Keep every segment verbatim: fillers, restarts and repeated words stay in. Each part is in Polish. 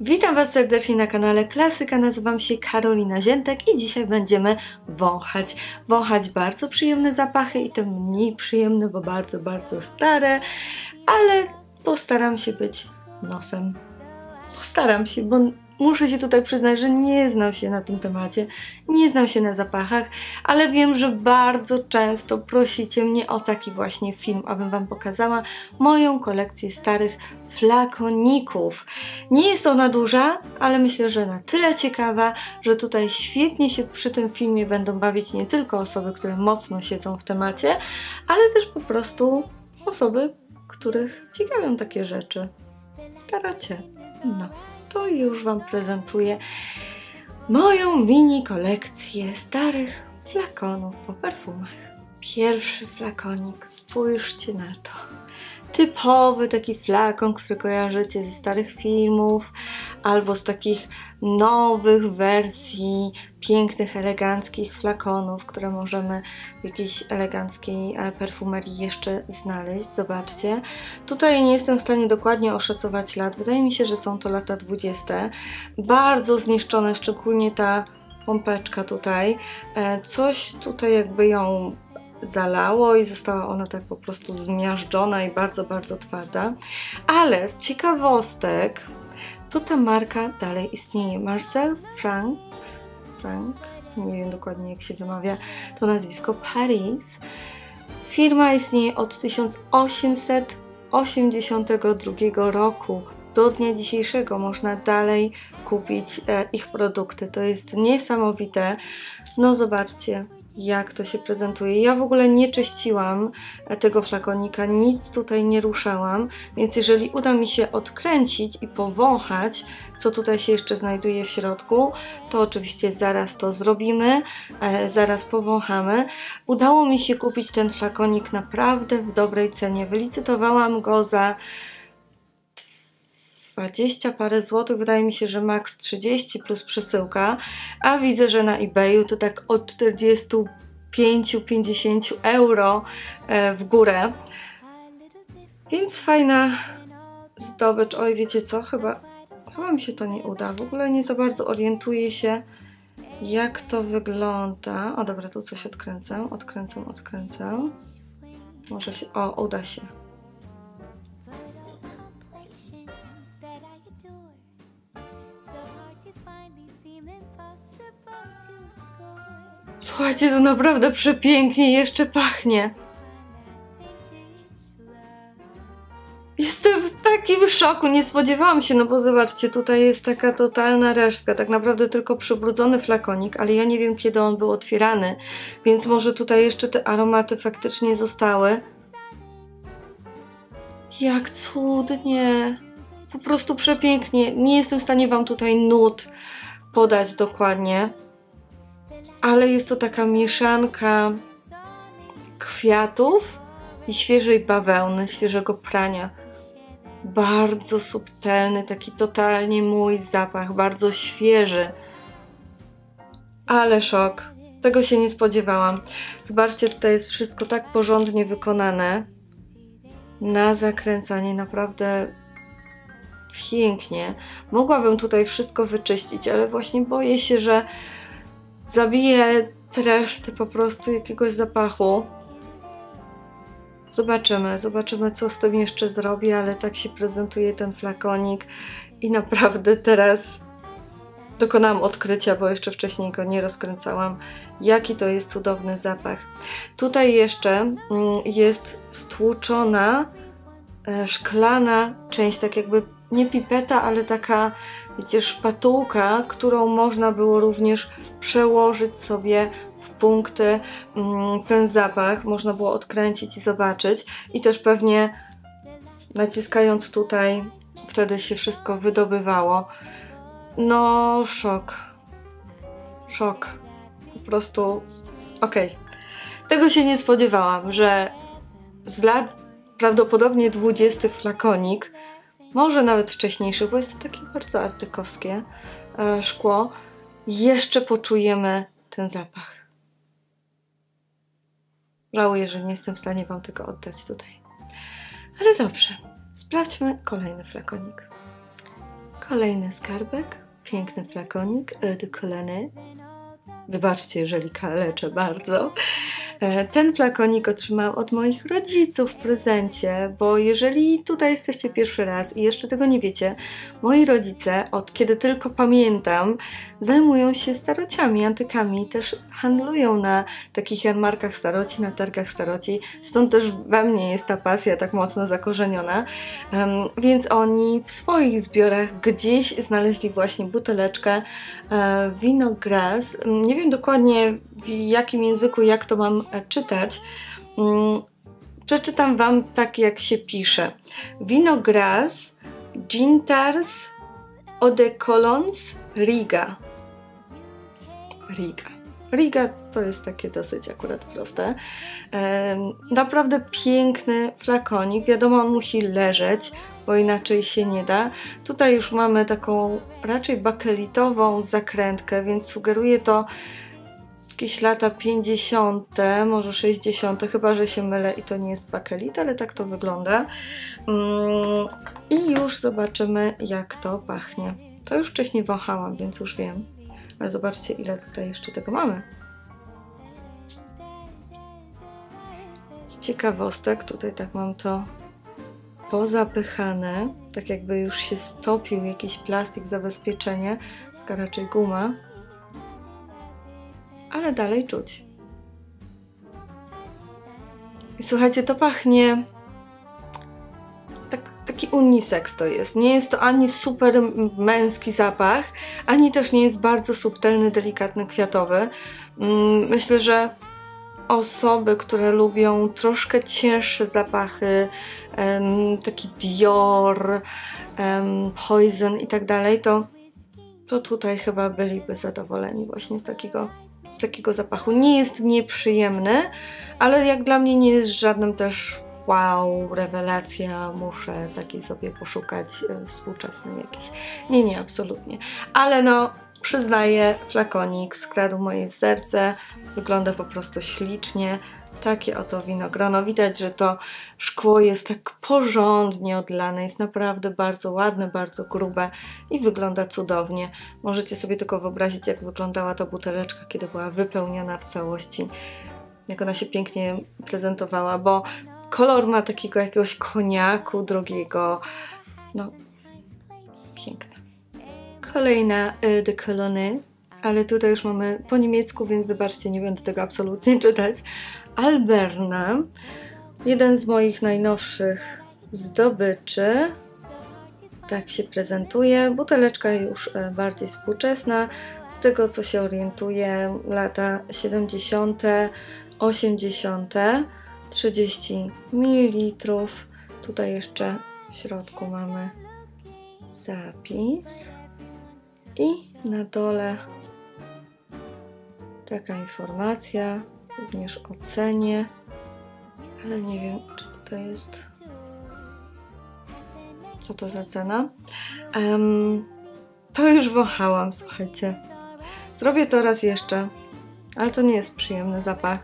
Witam Was serdecznie na kanale Klasyka, nazywam się Karolina Ziętek i dzisiaj będziemy wąchać. Wąchać bardzo przyjemne zapachy i te mniej przyjemne, bo bardzo, bardzo stare, ale postaram się być nosem. Postaram się, bo muszę się tutaj przyznać, że nie znam się na tym temacie, nie znam się na zapachach, ale wiem, że bardzo często prosicie mnie o taki właśnie film, abym Wam pokazała moją kolekcję starych flakoników. Nie jest ona duża, ale myślę, że na tyle ciekawa, że tutaj świetnie się przy tym filmie będą bawić nie tylko osoby, które mocno siedzą w temacie, ale też po prostu osoby, których ciekawią takie rzeczy. Staracie. No. To już Wam prezentuję moją mini kolekcję starych flakonów po perfumach. Pierwszy flakonik, spójrzcie na to. Typowy taki flakon, który kojarzycie ze starych filmów albo z takich nowych wersji pięknych, eleganckich flakonów, które możemy w jakiejś eleganckiej perfumerii jeszcze znaleźć. Zobaczcie. Tutaj nie jestem w stanie dokładnie oszacować lat. Wydaje mi się, że są to lata dwudzieste. Bardzo zniszczone, szczególnie ta pompeczka tutaj. Coś tutaj jakby ją zalało i została ona tak po prostu zmiażdżona i bardzo, bardzo twarda. Ale z ciekawostek to ta marka dalej istnieje. Marcel Frank, Frank, nie wiem dokładnie jak się wymawia to nazwisko, Paris. Firma istnieje od tysiąc osiemset osiemdziesiątego drugiego roku. Do dnia dzisiejszego można dalej kupić e, ich produkty. To jest niesamowite. No zobaczcie, jak to się prezentuje. Ja w ogóle nie czyściłam tego flakonika, nic tutaj nie ruszałam, więc jeżeli uda mi się odkręcić i powąchać, co tutaj się jeszcze znajduje w środku, to oczywiście zaraz to zrobimy, e, zaraz powąchamy. Udało mi się kupić ten flakonik naprawdę w dobrej cenie. Wylicytowałam go za dwadzieścia parę złotych, wydaje mi się, że maks trzydzieści plus przesyłka, a widzę, że na eBayu to tak od czterdziestu pięciu do pięćdziesięciu euro w górę, więc fajna zdobycz. Oj, wiecie co, chyba, chyba mi się to nie uda, w ogóle nie za bardzo orientuję się, jak to wygląda. O dobra, tu coś odkręcę, odkręcę, odkręcę, może się, o, uda się. Słuchajcie, to naprawdę przepięknie jeszcze pachnie. Jestem w takim szoku, nie spodziewałam się, no bo zobaczcie, tutaj jest taka totalna resztka, tak naprawdę tylko przybrudzony flakonik, ale ja nie wiem, kiedy on był otwierany, więc może tutaj jeszcze te aromaty faktycznie zostały. Jak cudnie, po prostu przepięknie, nie jestem w stanie Wam tutaj nut podać dokładnie. Ale jest to taka mieszanka kwiatów i świeżej bawełny, świeżego prania. Bardzo subtelny, taki totalnie mój zapach, bardzo świeży. Ale szok, tego się nie spodziewałam. Zobaczcie, tutaj jest wszystko tak porządnie wykonane. Na zakręcanie naprawdę pięknie. Mogłabym tutaj wszystko wyczyścić, ale właśnie boję się, że zabiję resztę po prostu jakiegoś zapachu. Zobaczymy, zobaczymy, co z tym jeszcze zrobię, ale tak się prezentuje ten flakonik i naprawdę teraz dokonałam odkrycia, bo jeszcze wcześniej go nie rozkręcałam. Jaki to jest cudowny zapach. Tutaj jeszcze jest stłuczona szklana część, tak jakby nie pipeta, ale taka, wiecie, szpatułka, którą można było również przełożyć sobie w punkty ten zapach. Można było odkręcić i zobaczyć. I też pewnie naciskając tutaj, wtedy się wszystko wydobywało. No, szok. Szok. Po prostu, okej. Okay. Tego się nie spodziewałam, że z lat prawdopodobnie dwudziestych flakonik, może nawet wcześniejszy, bo jest to takie bardzo artykowskie e, szkło, jeszcze poczujemy ten zapach. Żałuję, że nie jestem w stanie Wam tego oddać tutaj. Ale dobrze, sprawdźmy kolejny flakonik. Kolejny skarbek, piękny flakonik Eau de Cologne. Wybaczcie, jeżeli kaleczę bardzo. Ten flakonik otrzymałam od moich rodziców w prezencie, bo jeżeli tutaj jesteście pierwszy raz i jeszcze tego nie wiecie, moi rodzice, od kiedy tylko pamiętam, zajmują się starociami, antykami, też handlują na takich jarmarkach staroci, na targach staroci, stąd też we mnie jest ta pasja tak mocno zakorzeniona, więc oni w swoich zbiorach gdzieś znaleźli właśnie buteleczkę Winogras, nie wiem dokładnie w jakim języku, jak to mam czytać. Przeczytam Wam tak, jak się pisze. Winogras Gintars Odecolons Riga. Riga. Riga to jest takie dosyć akurat proste. Naprawdę piękny flakonik. Wiadomo, on musi leżeć, bo inaczej się nie da. Tutaj już mamy taką raczej bakelitową zakrętkę, więc sugeruje to jakieś lata pięćdziesiąte, może sześćdziesiąte, chyba że się mylę i to nie jest bakelit, ale tak to wygląda. I już zobaczymy, jak to pachnie. To już wcześniej wąchałam, więc już wiem. Ale zobaczcie, ile tutaj jeszcze tego mamy. Z ciekawostek, tutaj tak mam to pozapychane, tak jakby już się stopił jakiś plastik, zabezpieczenie, taka raczej guma. Ale dalej czuć. I słuchajcie, to pachnie... Tak, taki unisex to jest. Nie jest to ani super męski zapach, ani też nie jest bardzo subtelny, delikatny, kwiatowy. Myślę, że osoby, które lubią troszkę cięższe zapachy, taki Dior, Poison i tak dalej, to, to tutaj chyba byliby zadowoleni właśnie z takiego z takiego zapachu. Nie jest nieprzyjemny, ale jak dla mnie nie jest żadnym też wow, rewelacja, muszę takiej sobie poszukać współczesnej jakiejś. Nie, nie, absolutnie. Ale no, przyznaję, flakonik skradł moje serce, wygląda po prostu ślicznie. Takie oto winogrono. Widać, że to szkło jest tak porządnie odlane, jest naprawdę bardzo ładne, bardzo grube i wygląda cudownie. Możecie sobie tylko wyobrazić, jak wyglądała ta buteleczka, kiedy była wypełniona w całości. Jak ona się pięknie prezentowała, bo kolor ma takiego jakiegoś koniaku drogiego. No, piękne. Kolejna Eau de Cologne, ale tutaj już mamy po niemiecku, więc wybaczcie, nie będę tego absolutnie czytać. Alberna, jeden z moich najnowszych zdobyczy, tak się prezentuje, buteleczka już bardziej współczesna, z tego co się orientuję lata siedemdziesiąte, osiemdziesiąte, trzydzieści mililitrów, tutaj jeszcze w środku mamy zapis i na dole taka informacja, również o cenie, ale nie wiem, czy tutaj jest, co to za cena. Um, to już wąchałam, słuchajcie. Zrobię to raz jeszcze, ale to nie jest przyjemny zapach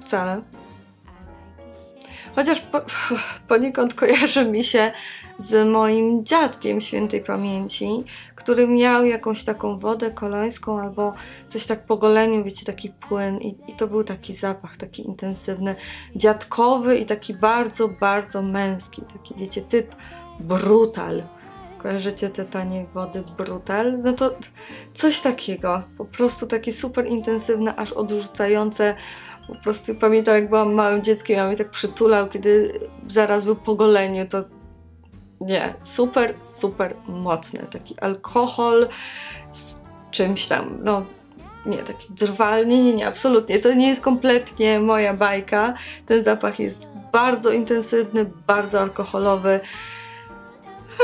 wcale. Chociaż po, poniekąd kojarzy mi się z moim dziadkiem świętej pamięci, który miał jakąś taką wodę kolońską albo coś tak po goleniu, wiecie, taki płyn i, i to był taki zapach, taki intensywny, dziadkowy i taki bardzo, bardzo męski, taki, wiecie, typ brutal. Kojarzycie te tanie wody brutal? No to coś takiego, po prostu takie super intensywne, aż odrzucające. Po prostu pamiętam, jak byłam małym dzieckiem, ja mnie tak przytulał, kiedy zaraz był po goleniu, to nie, super, super mocny, taki alkohol z czymś tam, no nie, taki drwalny, nie, nie, absolutnie, to nie jest kompletnie moja bajka, ten zapach jest bardzo intensywny, bardzo alkoholowy,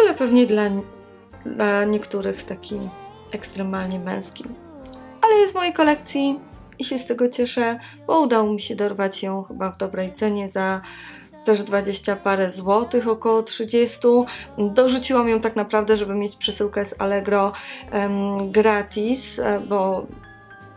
ale pewnie dla, dla niektórych taki ekstremalnie męski, ale jest w mojej kolekcji i się z tego cieszę, bo udało mi się dorwać ją chyba w dobrej cenie za też dwadzieścia parę złotych, około trzydzieści. Dorzuciłam ją tak naprawdę, żeby mieć przesyłkę z Allegro um, gratis, bo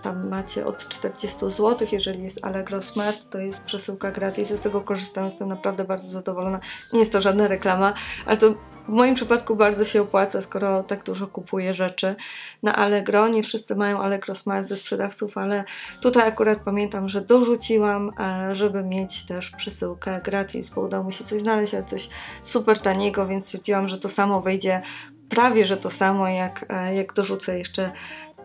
tam macie od czterdziestu złotych, jeżeli jest Allegro Smart, to jest przesyłka gratis, ja z tego korzystam, jestem naprawdę bardzo zadowolona, nie jest to żadna reklama, ale to w moim przypadku bardzo się opłaca, skoro tak dużo kupuję rzeczy na Allegro. Nie wszyscy mają Allegro Smart ze sprzedawców, ale tutaj akurat pamiętam, że dorzuciłam, żeby mieć też przesyłkę gratis, bo udało mi się coś znaleźć, ale coś super taniego, więc stwierdziłam, że to samo wyjdzie, prawie że to samo, jak, jak dorzucę jeszcze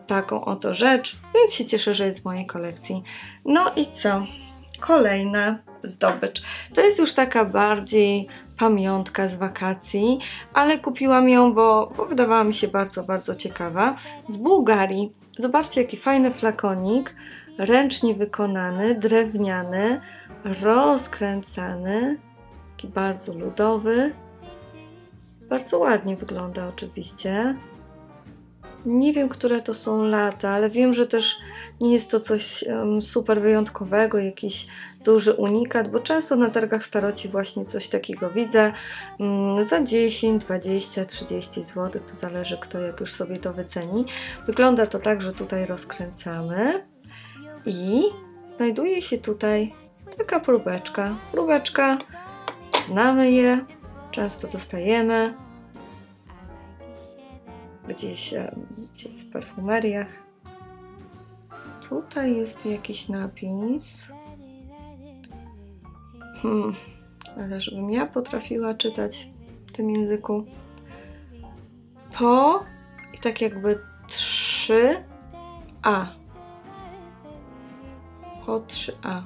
taką oto rzecz, więc się cieszę, że jest w mojej kolekcji. No i co? Kolejna zdobycz. To jest już taka bardziej pamiątka z wakacji, ale kupiłam ją, bo, bo wydawała mi się bardzo, bardzo ciekawa. Z Bułgarii. Zobaczcie, jaki fajny flakonik, ręcznie wykonany, drewniany, rozkręcany, taki bardzo ludowy. Bardzo ładnie wygląda oczywiście. Nie wiem, które to są lata, ale wiem, że też nie jest to coś um, super wyjątkowego, jakiś duży unikat, bo często na targach staroci właśnie coś takiego widzę um, za dziesięć, dwadzieścia, trzydzieści złotych, to zależy, kto jak już sobie to wyceni. Wygląda to tak, że tutaj rozkręcamy i znajduje się tutaj taka próbeczka. Próbeczka, znamy je, często dostajemy Gdzieś, gdzieś w perfumeriach. Tutaj jest jakiś napis. Hmm, ale żebym ja potrafiła czytać w tym języku. Po i tak jakby trzy A. Po trzy A.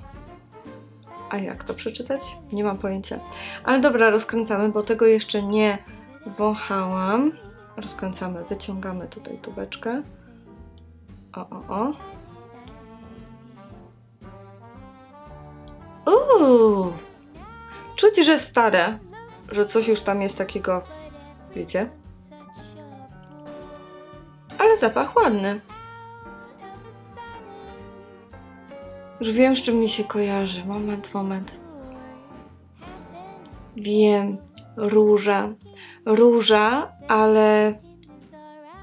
A jak to przeczytać? Nie mam pojęcia. Ale dobra, rozkręcamy, bo tego jeszcze nie wąchałam. Rozkręcamy, wyciągamy tutaj tubeczkę. O, o, o. Uuu! Czuć, że stare, że coś już tam jest takiego, wiecie? Ale zapach ładny. Już wiem, z czym mi się kojarzy. Moment, moment. Wiem. Róża. Róża, ale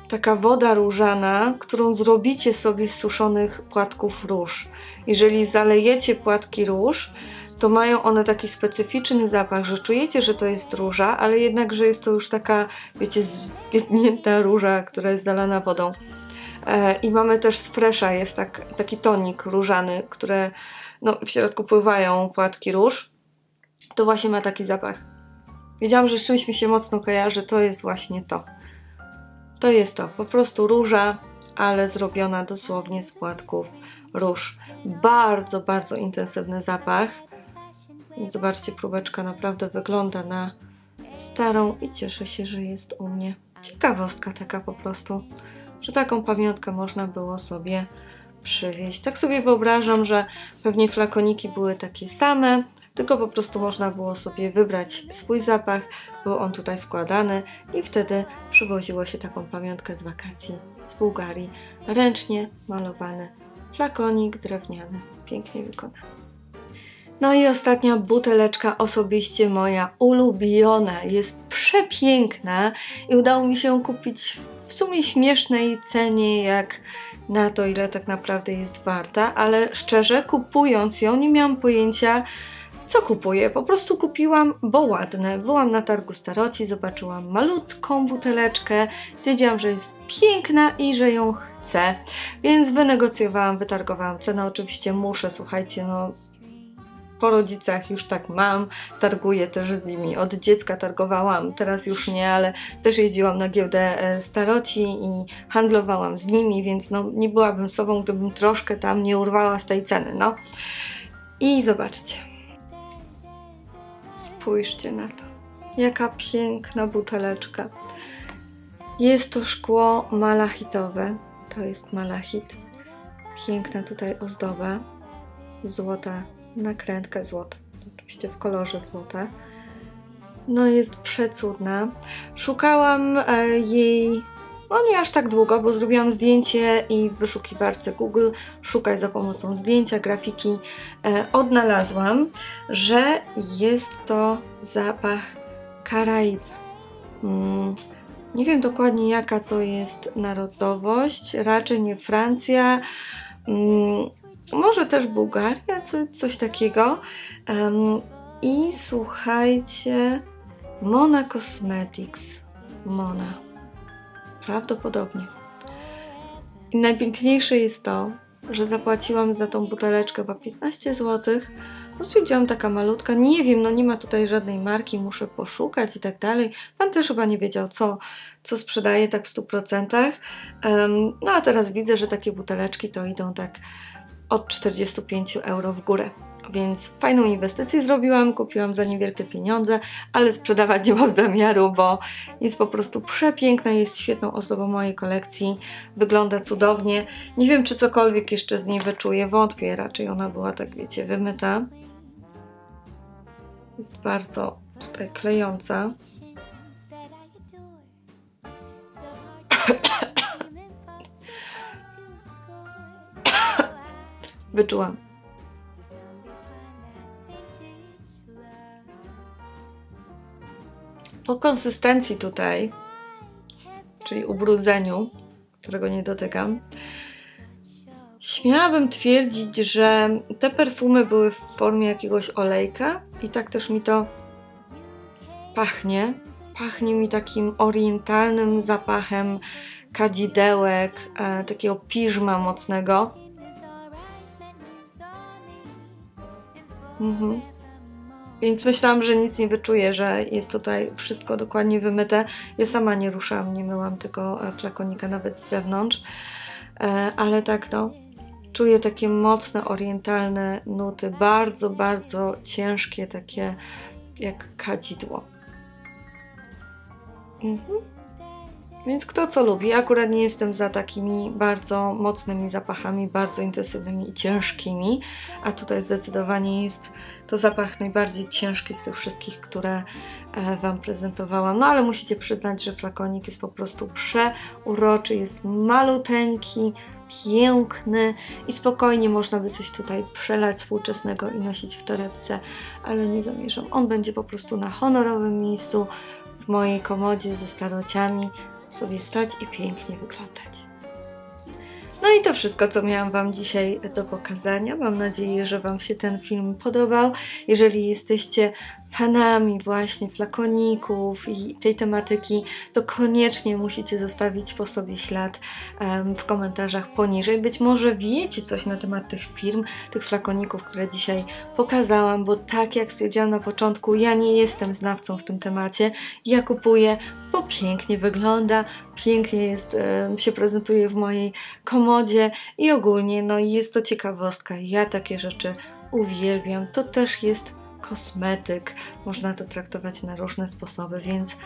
taka woda różana, którą zrobicie sobie z suszonych płatków róż. Jeżeli zalejecie płatki róż, to mają one taki specyficzny zapach, że czujecie, że to jest róża, ale jednak, że jest to już taka, wiecie, zwiednięta róża, która jest zalana wodą. E, I mamy też z Fresha, jest tak, taki tonik różany, które no, w środku pływają płatki róż. To właśnie ma taki zapach. Wiedziałam, że z czymś mi się mocno kojarzy, to jest właśnie to. To jest to, po prostu róża, ale zrobiona dosłownie z płatków róż. Bardzo, bardzo intensywny zapach. I zobaczcie, próbeczka naprawdę wygląda na starą i cieszę się, że jest u mnie. Ciekawostka taka po prostu, że taką pamiątkę można było sobie przywieźć. Tak sobie wyobrażam, że pewnie flakoniki były takie same, tylko po prostu można było sobie wybrać swój zapach, był on tutaj wkładany i wtedy przywoziło się taką pamiątkę z wakacji z Bułgarii. Ręcznie malowany flakonik drewniany, pięknie wykonany. No i ostatnia buteleczka, osobiście moja ulubiona, jest przepiękna i udało mi się ją kupić w sumie śmiesznej cenie jak na to, ile tak naprawdę jest warta, ale szczerze kupując ją nie miałam pojęcia, co kupuję? Po prostu kupiłam, bo ładne. Byłam na targu staroci, zobaczyłam malutką buteleczkę, stwierdziłam, że jest piękna i że ją chcę, więc wynegocjowałam, wytargowałam cenę. Oczywiście muszę, słuchajcie, no po rodzicach już tak mam, targuję też z nimi. Od dziecka targowałam, teraz już nie, ale też jeździłam na giełdę staroci i handlowałam z nimi, więc no nie byłabym sobą, gdybym troszkę tam nie urwała z tej ceny, no. I zobaczcie. Spójrzcie na to. Jaka piękna buteleczka. Jest to szkło malachitowe. To jest malachit. Piękna tutaj ozdoba. Złota nakrętka, złota. Oczywiście w kolorze złota. No jest przecudna. Szukałam e, jej no nie aż tak długo, bo zrobiłam zdjęcie i w wyszukiwarce Google szukaj za pomocą zdjęcia, grafiki e, odnalazłam, że jest to zapach Karaib. Mm, nie wiem dokładnie, jaka to jest narodowość, raczej nie Francja, może też Bułgaria, coś takiego. I słuchajcie, Mona Cosmetics. Mona. Prawdopodobnie. I najpiękniejsze jest to, że zapłaciłam za tą buteleczkę chyba piętnaście złotych. No, stwierdziłam, taka malutka, nie wiem, no nie ma tutaj żadnej marki, muszę poszukać i tak dalej. Pan też chyba nie wiedział, co, co sprzedaje tak w stu procentach. Um, no a teraz widzę, że takie buteleczki to idą tak od czterdziestu pięciu euro w górę. Więc fajną inwestycję zrobiłam, kupiłam za niewielkie pieniądze, ale sprzedawać nie mam zamiaru, bo jest po prostu przepiękna, jest świetną osobą mojej kolekcji, wygląda cudownie. Nie wiem, czy cokolwiek jeszcze z niej wyczuję, wątpię, raczej ona była tak, wiecie, wymyta. Jest bardzo tutaj klejąca. Wyczułam. Po konsystencji tutaj, czyli ubrudzeniu, którego nie dotykam, śmiałabym twierdzić, że te perfumy były w formie jakiegoś olejka i tak też mi to pachnie. Pachnie mi takim orientalnym zapachem kadzidełek, e, takiego piżma mocnego. Mhm. Więc myślałam, że nic nie wyczuję, że jest tutaj wszystko dokładnie wymyte. Ja sama nie ruszałam, nie myłam tego flakonika nawet z zewnątrz. Ale tak no, czuję takie mocne, orientalne nuty, bardzo, bardzo ciężkie, takie jak kadzidło. Mhm. Więc kto co lubi. Ja akurat nie jestem za takimi bardzo mocnymi zapachami, bardzo intensywnymi i ciężkimi, a tutaj zdecydowanie jest to zapach najbardziej ciężki z tych wszystkich, które Wam prezentowałam. No ale musicie przyznać, że flakonik jest po prostu przeuroczy, jest maluteńki, piękny i spokojnie można by coś tutaj przelać współczesnego i nosić w torebce, ale nie zamierzam. On będzie po prostu na honorowym miejscu w mojej komodzie ze starociami sobie stać i pięknie wyglądać. No i to wszystko, co miałam Wam dzisiaj do pokazania. Mam nadzieję, że Wam się ten film podobał. Jeżeli jesteście fanami właśnie flakoników i tej tematyki, to koniecznie musicie zostawić po sobie ślad um, w komentarzach poniżej. Być może wiecie coś na temat tych firm, tych flakoników, które dzisiaj pokazałam, bo tak jak stwierdziłam na początku, ja nie jestem znawcą w tym temacie. Ja kupuję, bo pięknie wygląda, pięknie jest, um, się prezentuje w mojej komodzie i ogólnie no, jest to ciekawostka. Ja takie rzeczy uwielbiam. To też jest kosmetyk, można to traktować na różne sposoby, więc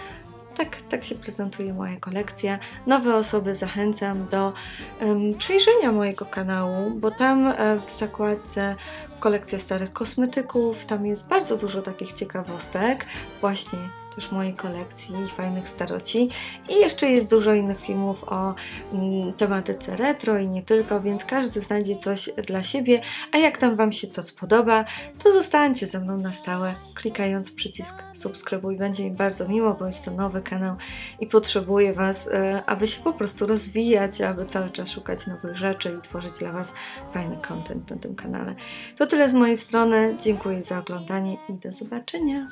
tak, tak się prezentuje moja kolekcja. Nowe osoby zachęcam do um, przejrzenia mojego kanału, bo tam e, w zakładce kolekcja starych kosmetyków, tam jest bardzo dużo takich ciekawostek, właśnie też mojej kolekcji i fajnych staroci. I jeszcze jest dużo innych filmów o mm, tematyce retro i nie tylko, więc każdy znajdzie coś dla siebie, a jak tam Wam się to spodoba, to zostańcie ze mną na stałe, klikając przycisk subskrybuj. Będzie mi bardzo miło, bo jest to nowy kanał i potrzebuję Was, e, aby się po prostu rozwijać, aby cały czas szukać nowych rzeczy i tworzyć dla Was fajny content na tym kanale. To tyle z mojej strony, dziękuję za oglądanie i do zobaczenia!